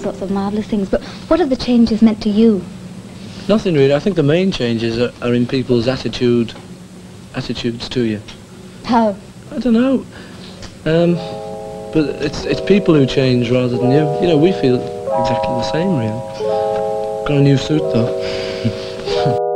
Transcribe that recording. sorts of marvellous things, but what have the changes meant to you? Nothing really. I think the main changes are in people's attitudes to you. How? I don't know. But it's people who change rather than you. You know, we feel exactly the same, really. Got a new suit, though.